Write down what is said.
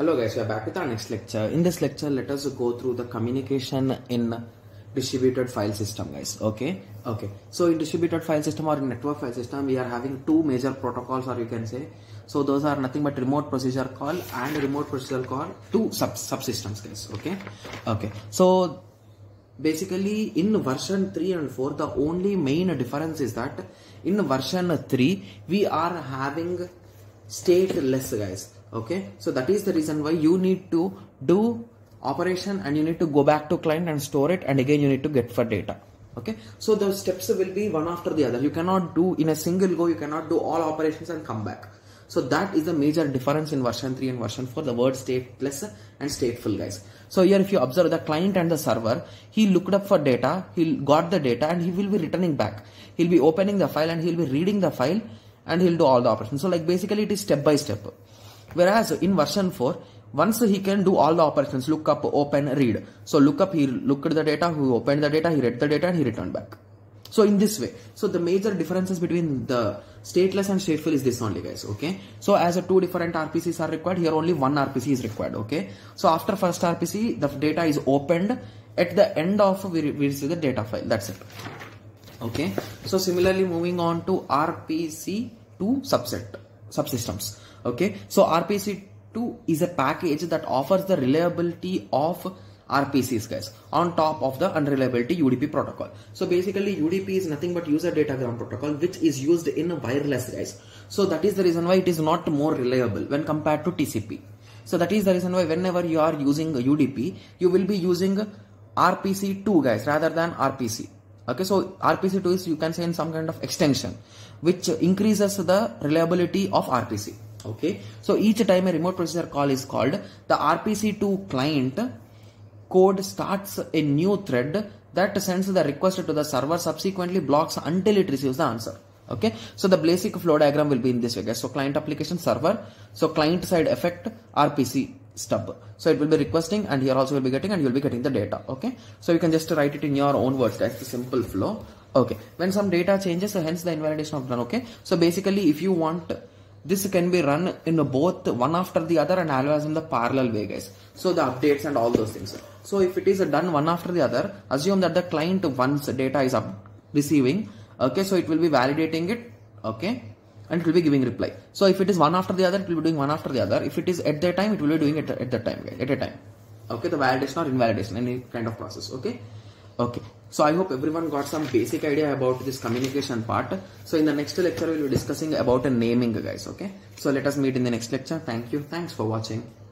Hello guys, we are back with our next lecture. In this lecture, let us go through the communication in distributed file system, guys. Okay. So in distributed file system or in network file system, we are having two major protocols, or you can say. So those are nothing but remote procedure call and remote procedure call, two subsystems, guys. Okay. So basically, in version 3 and 4, the only main difference is that in version 3, we are having stateless, guys. Okay, so that is the reason why you need to do operation and you need to go back to client and store it, and again you need to get for data. Okay, so the steps will be one after the other. You cannot do in a single go, you cannot do all operations and come back. So that is the major difference in version 3 and version 4, the word stateless and stateful, guys. So here if you observe the client and the server, he looked up for data, he got the data and he will be returning back. He'll be opening the file and he'll be reading the file and he'll do all the operations. So like basically it is step by step. Whereas in version 4, once he can do all the operations, look up, open, read. So look up, he looked at the data, he opened the data, he read the data and he returned back. So in this way, so the major differences between the stateless and stateful is this only, guys. Okay. So as a two different RPCs are required, here only one RPC is required. Okay. So after first RPC, the data is opened. At the end of we receive the data file. That's it. Okay. So similarly, moving on to RPC2 subsystems. Okay, so RPC2 is a package that offers the reliability of RPCs, guys, on top of the unreliability UDP protocol. So basically UDP is nothing but user datagram protocol, which is used in wireless, guys. So that is the reason why it is not more reliable when compared to TCP. So that is the reason why whenever you are using UDP, you will be using RPC2, guys, rather than RPC. Okay, so RPC2 is, you can say, in some kind of extension, which increases the reliability of RPC. Okay, so each time a remote procedure call is called, the RPC2 client code starts a new thread that sends the request to the server, subsequently blocks until it receives the answer. Okay, so the basic flow diagram will be in this way, guys. So client application server, so client side effect RPC stub. So it will be requesting, and here also will be getting, and you will be getting the data. Okay, so you can just write it in your own words, guys. The simple flow. Okay, when some data changes, so hence the invalidation of none. Okay, so basically if you want, this can be run in both one after the other and always in the parallel way, guys. So the updates and all those things. So if it is done one after the other, assume that the client once data is receiving, okay, so it will be validating it, okay, and it will be giving reply. So if it is one after the other, it will be doing one after the other. If it is at that time, it will be doing it at that time, guys, at a time. Okay, the validation or invalidation, any kind of process. Okay. So I hope everyone got some basic idea about this communication part. So in the next lecture, we'll be discussing about naming, guys. Okay. So let us meet in the next lecture. Thank you. Thanks for watching.